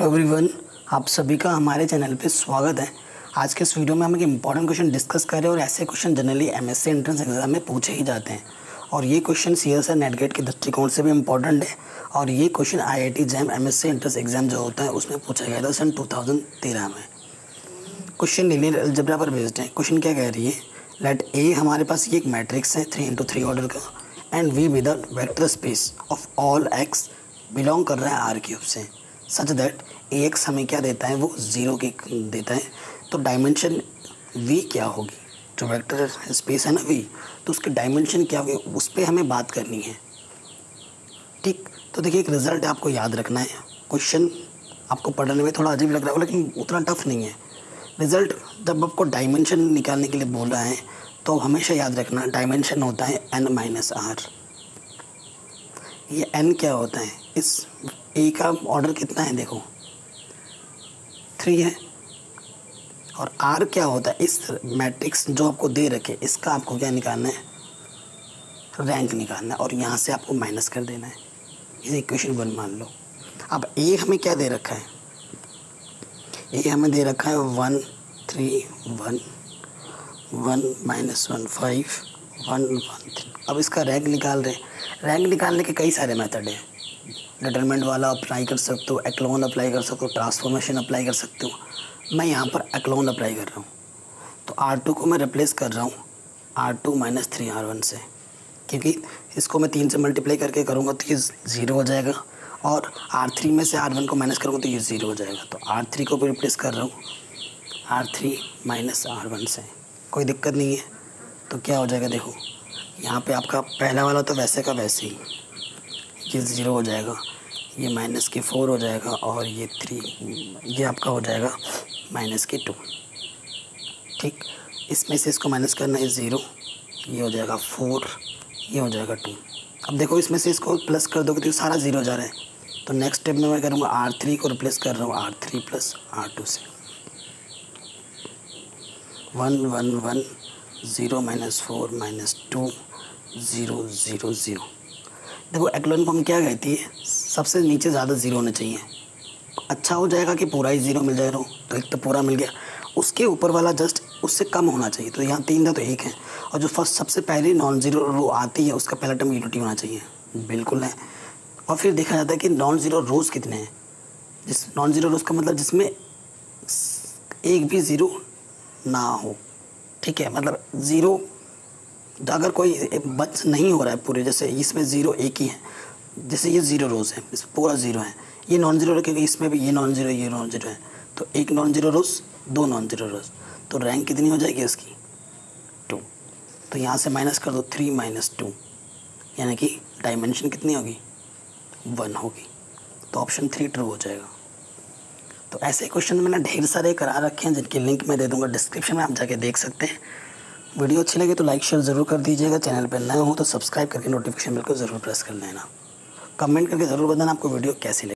Hello everyone, आप सभी का हमारे चैनल पे स्वागत है। आज के इस वीडियो में हम एक इम्पॉर्टेंट क्वेश्चन डिस्कस कर रहे हैं और ऐसे question generally MSc entrance exam में पूछे ही जाते हैं। और ये क्वेश्चन सीएसआर नेटगेट के दृष्टिकोण से भी इम्पॉर्टेंट है और ये question IIT JAM MSc entrance exam जो होता है उसमें पूछा गया था सन 2013 में। क्वेश्चन लीनियर अलजेब्रा पर बेस्ड है। क्वेश्चन क्या कह रही है, लेट ए हमारे पास ये एक मैट्रिक्स है 3x3 ऑर्डर का and V with vector space of all X belong कर रहा है आर क्यूब से, सच दैट एक्स हमें क्या देता है वो ज़ीरो की देता है। तो डायमेंशन वी क्या होगी, जो वेक्टर स्पेस है ना वी, तो उसकी डायमेंशन क्या होगी उस पर हमें बात करनी है। ठीक, तो देखिए एक रिज़ल्ट आपको याद रखना है। क्वेश्चन आपको पढ़ने में थोड़ा अजीब लग रहा है लेकिन उतना टफ नहीं है। रिज़ल्ट जब आपको डायमेंशन निकालने के लिए बोल रहा है तो हमेशा याद रखना डायमेंशन होता है n-r। ये n क्या होता है, इस ए का ऑर्डर कितना है देखो 3 है, और आर क्या होता है इस मैट्रिक्स जो आपको दे रखे इसका आपको क्या निकालना है, रैंक निकालना है, और यहाँ से आपको माइनस कर देना है। इसे इक्वेशन 1 मान लो। अब ए हमें क्या दे रखा है, ए हमें दे रखा है 1 3 1 1 -1 5 1 1 3। अब इसका रैंक निकाल रहे हैं। रैंक निकालने के कई सारे मेथड हैं। डिटरमिनेंट वाला अप्लाई कर सकते हो, एक्लोन अप्लाई कर सकते हो, ट्रांसफॉर्मेशन अप्लाई कर सकते हो। मैं यहाँ पर एक्लोन अप्लाई कर रहा हूँ, तो R2 को मैं रिप्लेस कर रहा हूँ R2 - 3R1 से, क्योंकि इसको मैं 3 से मल्टीप्लाई करके करूँगा तो ये 0 हो जाएगा, और R3 में से R1 को माइनस करूँगा तो ये 0 हो जाएगा। तो R3 को भी रिप्लेस कर रहा हूँ R3 - R1 से, कोई दिक्कत नहीं है। तो क्या हो जाएगा देखो, यहाँ पर आपका पहला वाला तो वैसे का वैसे ही ये 0 हो जाएगा, ये -4 हो जाएगा, और ये 3 ये आपका हो जाएगा -2। ठीक, इसमें से इसको माइनस करना है 0, ये हो जाएगा 4, ये हो जाएगा 2। अब देखो इसमें से इसको प्लस कर दोगे तो सारा 0 जा रहा है। तो नेक्स्ट स्टेप में मैं करूँगा R3 को रिप्लेस कर रहा हूँ R3 + R2 से, 1 1 1 0 - 4 - 2 0 0 0। देखो एक्लोन को हम क्या कहती है, सबसे नीचे ज़्यादा 0 होने चाहिए। अच्छा हो जाएगा कि पूरा ही 0 मिल जाएगा, तो एक तो पूरा मिल गया, उसके ऊपर वाला जस्ट उससे कम होना चाहिए। तो यहाँ 3 था तो 1 है, और जो फर्स्ट सबसे पहले नॉन ज़ीरो रो आती है उसका पहला टर्म यूनिटी होना चाहिए, बिल्कुल है। और फिर देखा जाता है कि नॉन ज़ीरो रोज़ कितने हैं, जिस नॉन ज़ीरो रोज़ का मतलब जिसमें एक भी 0 ना हो। ठीक है, मतलब 0 अगर कोई बच नहीं हो रहा है पूरे, जैसे इसमें 0 1 ही है, जैसे ये 0 रोज़ है इसमें पूरा 0 है, ये नॉन ज़ीरो क्योंकि इसमें भी ये नॉन ज़ीरो है, तो 1 non zero rows, 2 non zero rows, तो रैंक कितनी हो जाएगी इसकी 2। तो यहाँ से माइनस कर दो 3 - 2, यानी कि डायमेंशन कितनी होगी 1 होगी। तो ऑप्शन 3 ट्रू हो जाएगा। तो ऐसे क्वेश्चन मैंने ढेर सारे करा रखे हैं जिनकी लिंक मैं दे दूँगा डिस्क्रिप्शन में, आप जाके देख सकते हैं। वीडियो अच्छी लगे तो लाइक शेयर ज़रूर कर दीजिएगा, चैनल पर नए हो तो सब्सक्राइब करके नोटिफिकेशन बेल को ज़रूर प्रेस कर लेना। कमेंट करके ज़रूर बताना आपको वीडियो कैसी लगी।